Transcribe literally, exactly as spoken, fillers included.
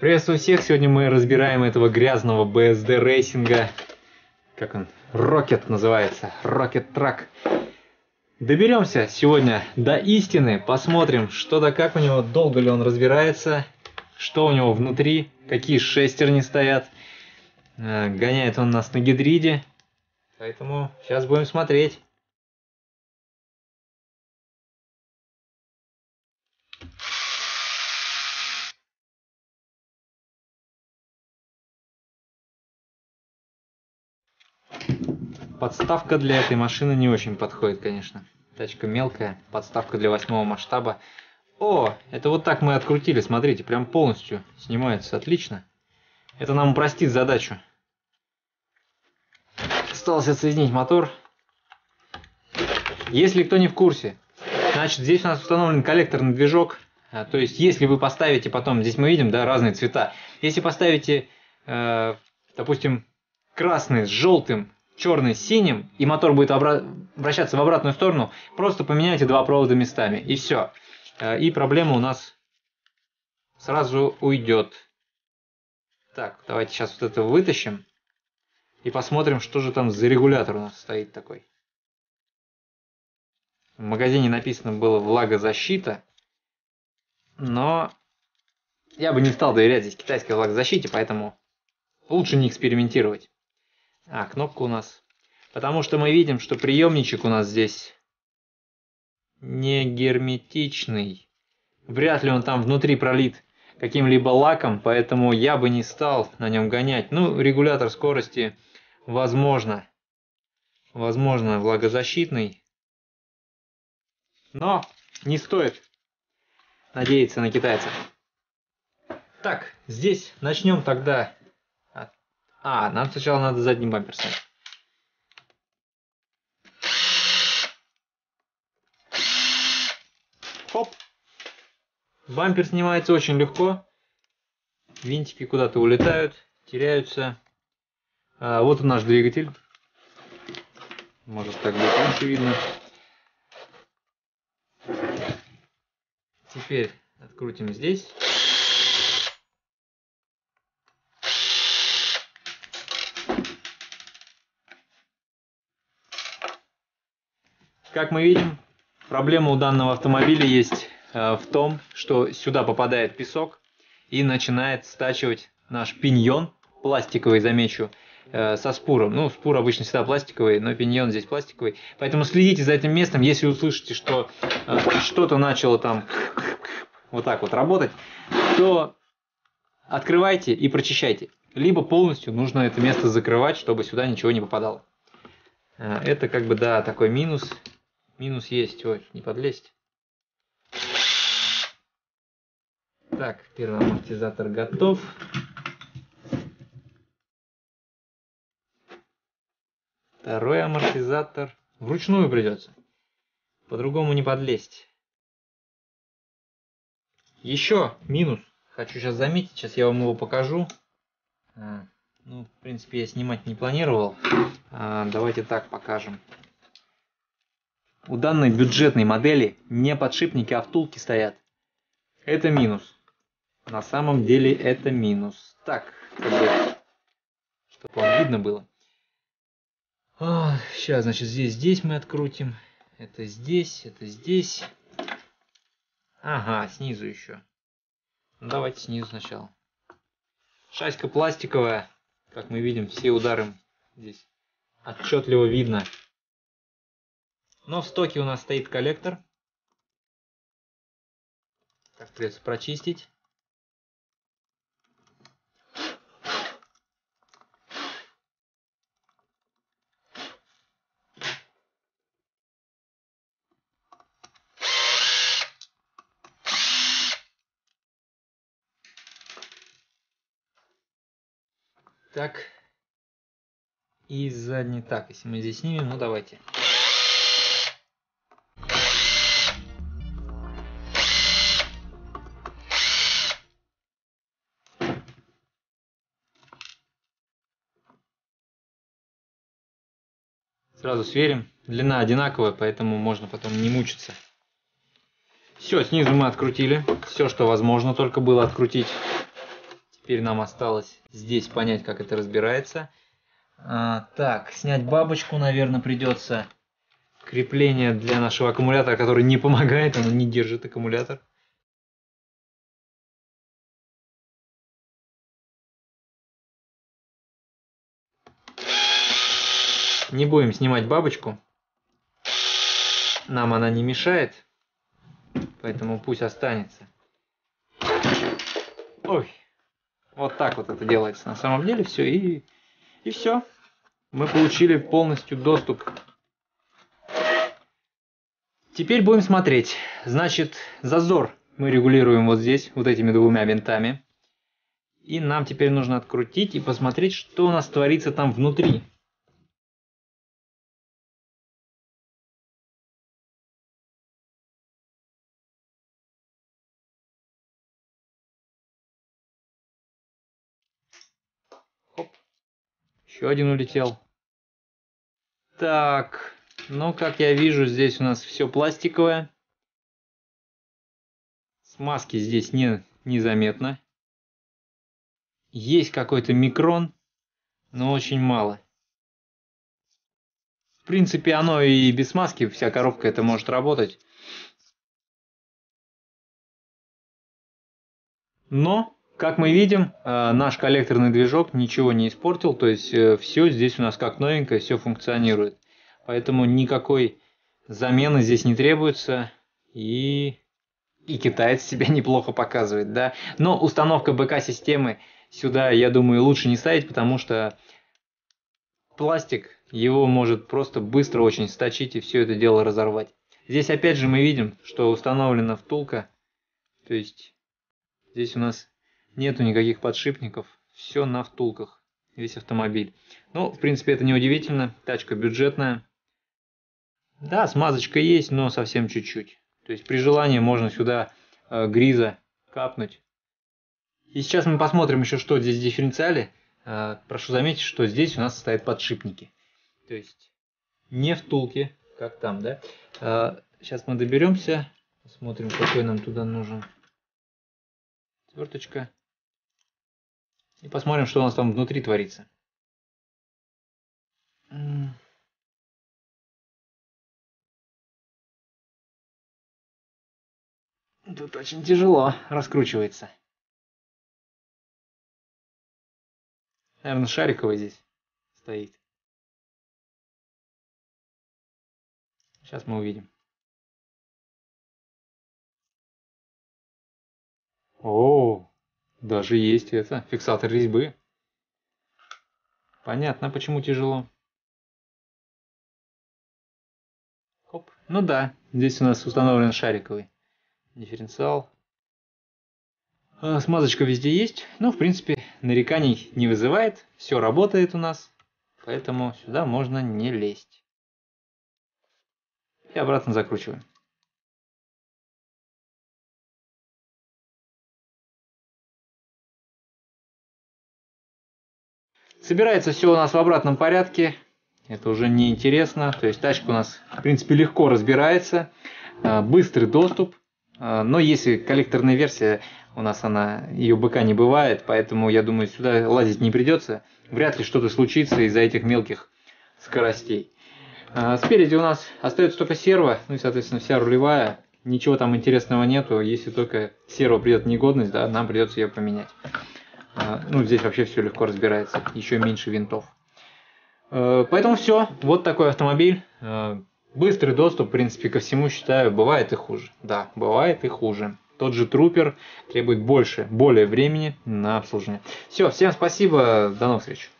Приветствую всех! Сегодня мы разбираем этого грязного би эс ди рейсинга. Как он? Rocket называется. Rocket Track. Доберемся сегодня до истины. Посмотрим, что да как у него, долго ли он разбирается, что у него внутри, какие шестерни стоят. Гоняет он нас на гидриде. Поэтому сейчас будем смотреть. Подставка для этой машины не очень подходит, конечно. Тачка мелкая, подставка для восьмого масштаба. О, это вот так мы открутили, смотрите, прям полностью снимается, отлично. Это нам упростит задачу. Осталось отсоединить мотор. Если кто не в курсе, значит, здесь у нас установлен коллекторный движок. То есть, если вы поставите потом, здесь мы видим, да, разные цвета. Если поставите, э, допустим, красный с желтым, черный с синим, и мотор будет вращаться в обратную сторону, просто поменяйте два провода местами, и все. И проблема у нас сразу уйдет. Так, давайте сейчас вот это вытащим и посмотрим, что же там за регулятор у нас стоит такой. В магазине написано было влагозащита, но я бы не стал доверять здесь китайской влагозащите, поэтому лучше не экспериментировать. А, кнопка у нас. Потому что мы видим, что приемничек у нас здесь не герметичный. Вряд ли он там внутри пролит каким-либо лаком, поэтому я бы не стал на нем гонять. Ну, регулятор скорости, возможно, возможно, влагозащитный. Но не стоит надеяться на китайцев. Так, здесь начнем тогда... А, нам сначала надо задний бампер снять. Хоп! Бампер снимается очень легко. Винтики куда-то улетают, теряются. А, вот он наш двигатель. Может, так будет лучше видно. Теперь открутим здесь. Как мы видим, проблема у данного автомобиля есть э, в том, что сюда попадает песок и начинает стачивать наш пиньон, пластиковый, замечу, э, со спуром. Ну, спур обычно всегда пластиковый, но пиньон здесь пластиковый. Поэтому следите за этим местом, если услышите, что э, что-то начало там вот так вот работать, то открывайте и прочищайте. Либо полностью нужно это место закрывать, чтобы сюда ничего не попадало. Э, это как бы, да, такой минус. Минус есть, ой, не подлезть. Так, первый амортизатор готов. Второй амортизатор вручную придется. По-другому не подлезть. Еще минус. Хочу сейчас заметить, сейчас я вам его покажу. А, ну, в принципе, я снимать не планировал. А, давайте так покажем. У данной бюджетной модели не подшипники, а втулки стоят. Это минус. На самом деле это минус. Так, как бы, чтобы вам видно было. О, сейчас, значит, здесь, здесь мы открутим. Это здесь, это здесь. Ага, снизу еще. Ну, давайте снизу сначала. Шаська пластиковая. Как мы видим, все удары здесь отчетливо видно. Но в стоке у нас стоит коллектор. Так, придется прочистить. Так. И задний. Так, если мы здесь снимем, ну давайте. Сразу сверим. Длина одинаковая, поэтому можно потом не мучиться. Все, снизу мы открутили. Все, что возможно, только было открутить. Теперь нам осталось здесь понять, как это разбирается. А, так, снять бабочку, наверное, придется. Крепление для нашего аккумулятора, который не помогает, оно не держит аккумулятор. Не будем снимать бабочку. Нам она не мешает, поэтому пусть останется. Ой, вот так вот это делается на самом деле все. И, и все. Мы получили полностью доступ. Теперь будем смотреть. Значит, зазор мы регулируем вот здесь, вот этими двумя винтами. И нам теперь нужно открутить и посмотреть, что у нас творится там внутри. Еще один улетел. Так, ну как я вижу, здесь у нас все пластиковое. Смазки здесь не, незаметно. Есть какой-то микрон, но очень мало. В принципе, оно и без смазки, вся коробка это может работать. Но... Как мы видим, наш коллекторный движок ничего не испортил, то есть все здесь у нас как новенькое, все функционирует. Поэтому никакой замены здесь не требуется, и, и китаец себя неплохо показывает. Да? Но установка БК-системы сюда, я думаю, лучше не ставить, потому что пластик его может просто быстро очень сточить и все это дело разорвать. Здесь опять же мы видим, что установлена втулка, то есть здесь у нас... Нету никаких подшипников, все на втулках, весь автомобиль. Ну, в принципе, это не удивительно, тачка бюджетная. Да, смазочка есть, но совсем чуть-чуть. То есть при желании можно сюда э, гриза капнуть. И сейчас мы посмотрим еще, что здесь в дифференциале. Э, прошу заметить, что здесь у нас стоят подшипники. То есть не втулки, как там, да? Э, сейчас мы доберемся, посмотрим, какой нам туда нужен. Отверточка. И посмотрим, что у нас там внутри творится. Тут очень тяжело раскручивается. Наверное, шариковый здесь стоит. Сейчас мы увидим. О, даже есть это, фиксатор резьбы. Понятно, почему тяжело. Хоп. Ну да, здесь у нас установлен шариковый дифференциал. А, смазочка везде есть, но в принципе нареканий не вызывает. Все работает у нас, поэтому сюда можно не лезть. И обратно закручиваем. Собирается все у нас в обратном порядке, это уже не интересно, то есть тачка у нас в принципе легко разбирается, быстрый доступ, но если коллекторная версия, у нас она, ее БК не бывает, поэтому я думаю сюда лазить не придется, вряд ли что-то случится из-за этих мелких скоростей. Спереди у нас остается только серво, ну и соответственно вся рулевая, ничего там интересного нету, если только серво придет негодность, да, нам придется ее поменять. Ну, здесь вообще все легко разбирается, еще меньше винтов. Поэтому все, вот такой автомобиль. Быстрый доступ, в принципе, ко всему, считаю, бывает и хуже. Да, бывает и хуже. Тот же Троппер требует больше, более времени на обслуживание. Все, всем спасибо, до новых встреч.